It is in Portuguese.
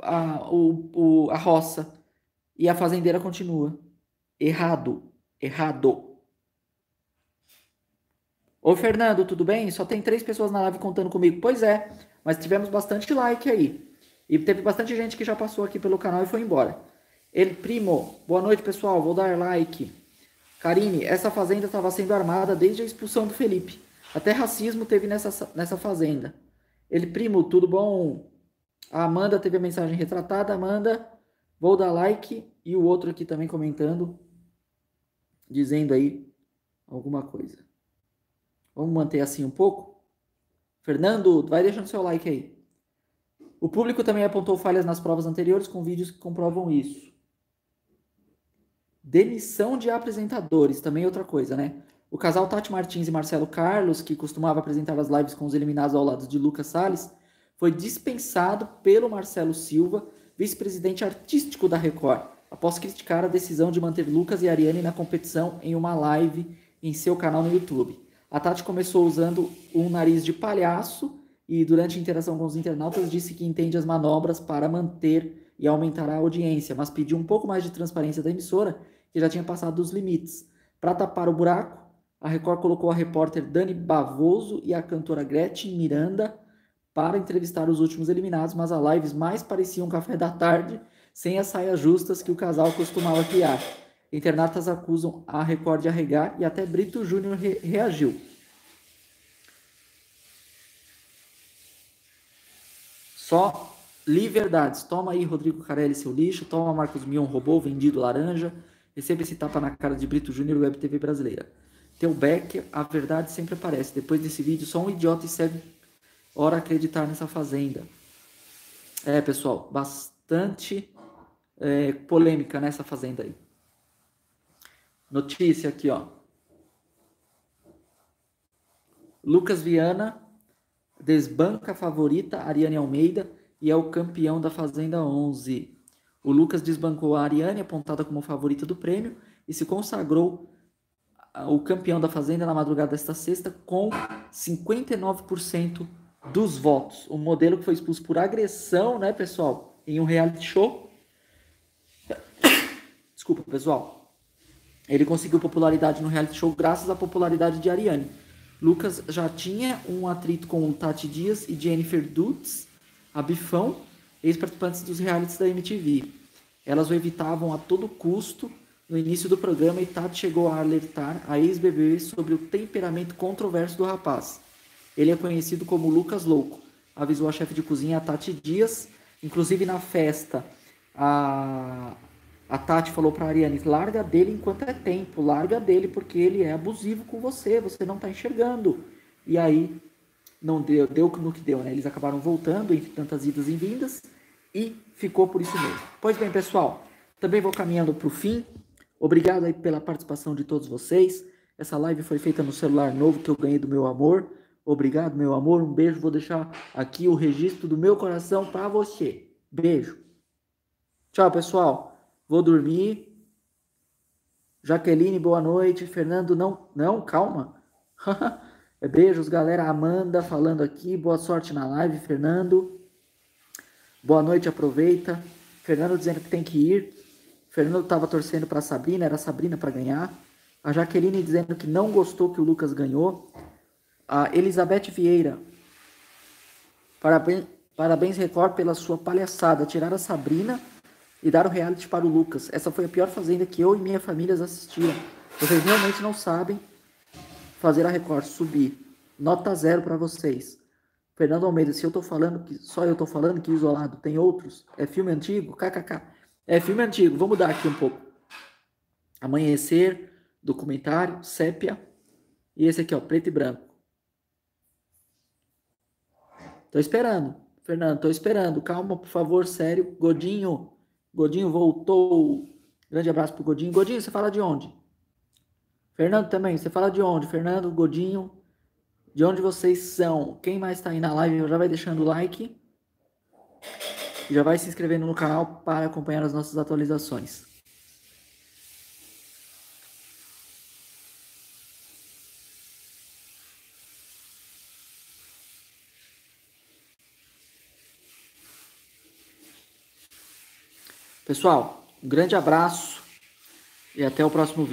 a roça e a fazendeira continua. Errado, errado. Ô, Fernando, tudo bem? Só tem 3 pessoas na live contando comigo. Pois é, mas tivemos bastante like aí. E teve bastante gente que já passou aqui pelo canal e foi embora. Ele, primo, boa noite, pessoal. Vou dar like. Karine, essa fazenda estava sendo armada desde a expulsão do Felipe. Até racismo teve nessa fazenda. Ele, primo, tudo bom? A Amanda teve a mensagem retratada. Amanda, vou dar like. E o outro aqui também comentando, dizendo aí alguma coisa. Vamos manter assim um pouco? Fernando, vai deixando seu like aí. O público também apontou falhas nas provas anteriores com vídeos que comprovam isso. Demissão de apresentadores, também outra coisa, né? O casal Tati Martins e Marcelo Carlos, que costumava apresentar as lives com os eliminados ao lado de Lucas Sales, foi dispensado pelo Marcelo Silva, vice-presidente artístico da Record, após criticar a decisão de manter Lucas e Ariane na competição em uma live em seu canal no YouTube. A Tati começou usando um nariz de palhaço e, durante a interação com os internautas, disse que entende as manobras para manter e aumentar a audiência, mas pediu um pouco mais de transparência da emissora, que já tinha passado dos limites. Para tapar o buraco, a Record colocou a repórter Dani Bavoso e a cantora Gretchen Miranda para entrevistar os últimos eliminados, mas as lives mais pareciam um café da tarde, sem as saias justas que o casal costumava criar. Internautas acusam a Record de arregar e até Brito Júnior reagiu. Só li verdades. Toma aí, Rodrigo Carelli, seu lixo. Toma, Marcos Mion, robô, vendido, laranja. Receba esse tapa na cara de Brito Júnior, Web TV brasileira. Teu Becker, a verdade sempre aparece. Depois desse vídeo, só um idiota e serve hora acreditar nessa fazenda. É, pessoal, bastante polêmica nessa fazenda aí. Notícia aqui, ó. Lucas Viana desbanca a favorita Ariane Almeida e é o campeão da Fazenda 11. O Lucas desbancou a Ariane, apontada como favorita do prêmio, e se consagrou o campeão da Fazenda na madrugada desta sexta com 59% dos votos. Um modelo que foi expulso por agressão, né, pessoal? Em um reality show. Desculpa, pessoal. Ele conseguiu popularidade no reality show graças à popularidade de Ariane. Lucas já tinha um atrito com o Tati Dias e Jennifer Dutz, a Bifão, ex-participantes dos realities da MTV. Elas o evitavam a todo custo no início do programa e Tati chegou a alertar a ex-BBB sobre o temperamento controverso do rapaz. Ele é conhecido como Lucas Louco, avisou a chefe de cozinha, a Tati Dias. Inclusive, na festa, a Tati falou para a Ariane: larga dele enquanto é tempo, larga dele porque ele é abusivo com você, você não está enxergando. E aí, não deu no que deu, né? Eles acabaram voltando entre tantas idas e vindas e ficou por isso mesmo. Pois bem, pessoal, também vou caminhando para o fim. Obrigado aí pela participação de todos vocês. Essa live foi feita no celular novo que eu ganhei do meu amor. Obrigado, meu amor. Um beijo. Vou deixar aqui o registro do meu coração para você. Beijo. Tchau, pessoal. Vou dormir. Jaqueline, boa noite. Fernando, não, calma. Beijos, galera. Amanda falando aqui. Boa sorte na live, Fernando. Boa noite, aproveita. Fernando dizendo que tem que ir. Fernando estava torcendo para a Sabrina, era a Sabrina para ganhar. A Jaqueline dizendo que não gostou que o Lucas ganhou. A Elizabeth Vieira, parabéns Record pela sua palhaçada, tirar a Sabrina e dar o reality para o Lucas. Essa foi a pior fazenda que eu e minha família assistiram. Vocês realmente não sabem fazer a Record subir. Nota 0 para vocês. Fernando Almeida, se eu tô falando que só eu tô falando que isolado, tem outros? É filme antigo? KKK. É filme antigo, vamos mudar aqui um pouco. Amanhecer, documentário, sépia e esse aqui, ó, preto e branco. Tô esperando, Fernando, tô esperando. Calma, por favor, sério. Godinho, Godinho voltou. Grande abraço pro Godinho. Godinho, você fala de onde? Fernando também, você fala de onde? Fernando, Godinho, de onde vocês são? Quem mais tá aí na live, já vai deixando o like. E já vai se inscrevendo no canal para acompanhar as nossas atualizações. Pessoal, um grande abraço e até o próximo vídeo.